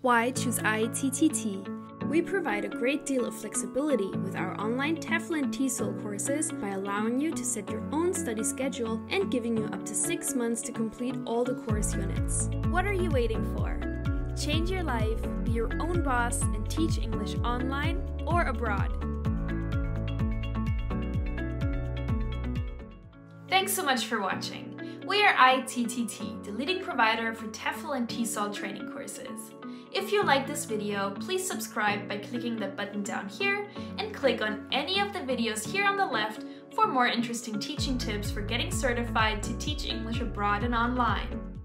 Why choose ITTT? We provide a great deal of flexibility with our online TEFL and TESOL courses by allowing you to set your own study schedule and giving you up to 6 months to complete all the course units. What are you waiting for? Change your life, be your own boss, and teach English online or abroad. Thanks so much for watching. We are ITTT, the leading provider for TEFL and TESOL training courses. If you like this video, please subscribe by clicking the button down here and click on any of the videos here on the left for more interesting teaching tips for getting certified to teach English abroad and online.